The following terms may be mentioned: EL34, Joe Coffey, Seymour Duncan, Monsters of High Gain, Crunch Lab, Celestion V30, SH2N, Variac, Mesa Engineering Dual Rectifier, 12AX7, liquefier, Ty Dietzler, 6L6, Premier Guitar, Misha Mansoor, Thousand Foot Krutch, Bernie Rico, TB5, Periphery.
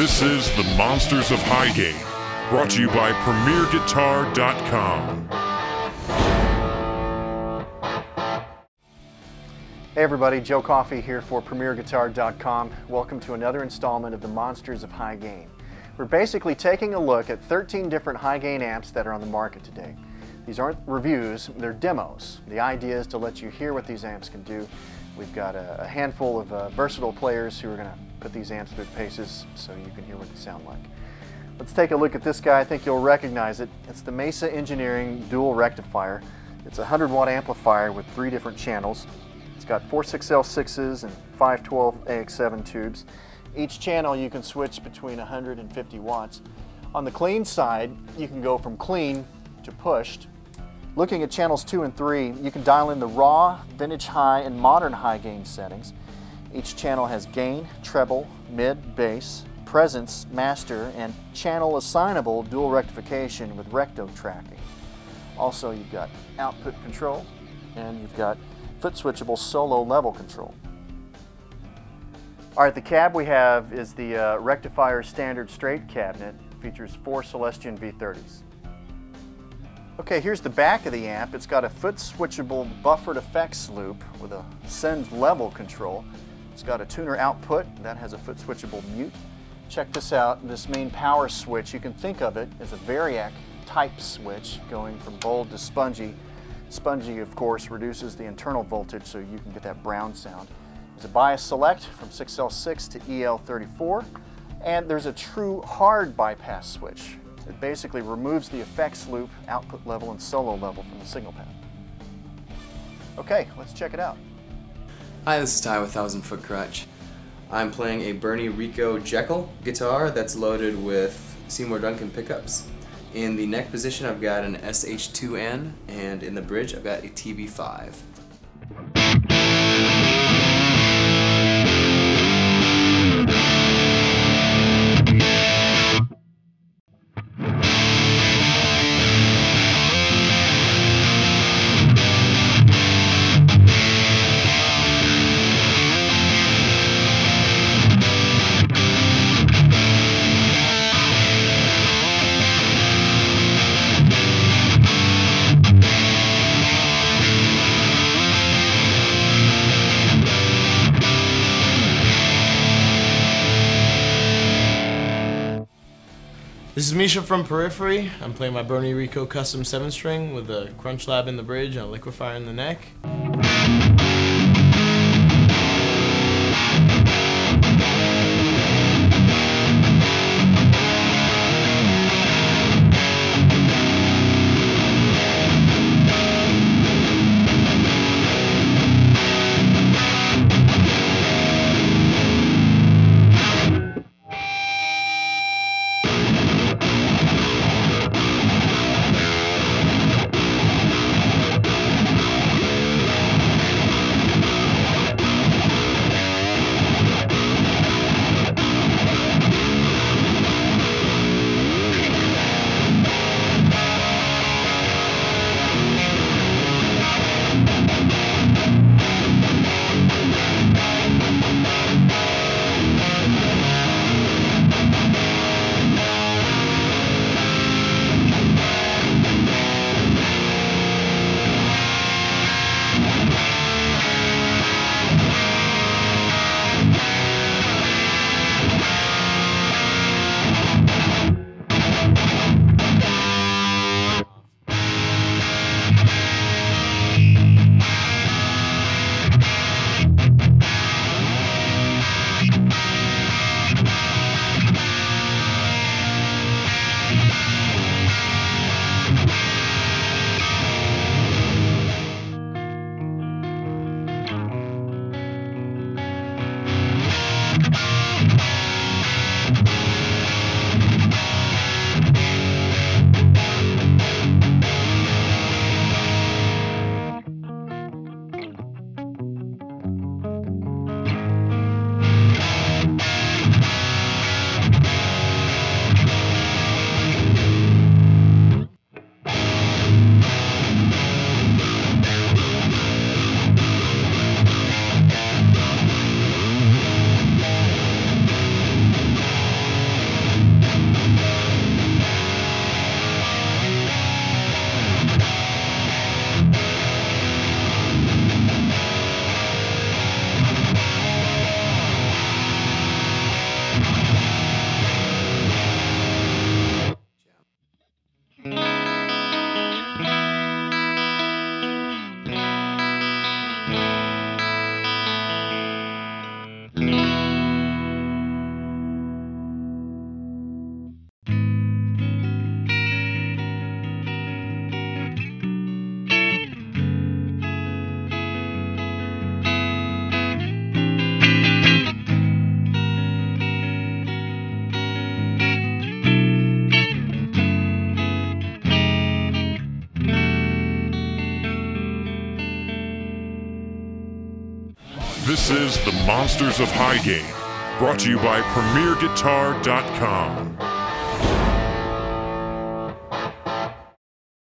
This is the Monsters of Highgate, brought to you by PremierGuitar.com. Hey everybody, Joe Coffey here for PremierGuitar.com. Welcome to another installment of the Monsters of High Gain. We're basically taking a look at 13 different high gain amps that are on the market today. These aren't reviews, they're demos. The idea is to let you hear what these amps can do. We've got a handful of versatile players who are going to put these amps through paces so you can hear what they sound like. Let's take a look at this guy. I think you'll recognize it. It's the Mesa Engineering Dual Rectifier. It's a 100-watt amplifier with three different channels. It's got 4 6L6s and 5 12AX7 tubes. Each channel you can switch between 100 and 50 watts. On the clean side, you can go from clean to pushed. Looking at channels 2 and 3, you can dial in the raw, vintage high, and modern high gain settings. Each channel has gain, treble, mid, bass, presence, master, and channel assignable dual rectification with recto tracking. Also, you've got output control, and you've got foot switchable solo level control. All right, the cab we have is the Rectifier Standard Straight cabinet. It features 4 Celestion V30s. Okay, here's the back of the amp. It's got a foot switchable buffered effects loop with a send level control. It's got a tuner output that has a foot switchable mute. Check this out, this main power switch, you can think of it as a Variac type switch going from bold to spongy. Spongy, of course, reduces the internal voltage so you can get that brown sound. There's a bias select from 6L6 to EL34, and there's a true hard bypass switch. It basically removes the effects loop, output level, and solo level from the signal path. Okay, let's check it out. Hi, this is Ty with Thousand Foot Krutch. I'm playing a Bernie Rico Jekyll guitar that's loaded with Seymour Duncan pickups. In the neck position, I've got an SH2N, and in the bridge, I've got a TB5. This is Misha from Periphery. I'm playing my Bernie Rico custom 7-string with a Crunch Lab in the bridge and a liquefier in the neck. This is the Monsters of High Gain, brought to you by PremierGuitar.com.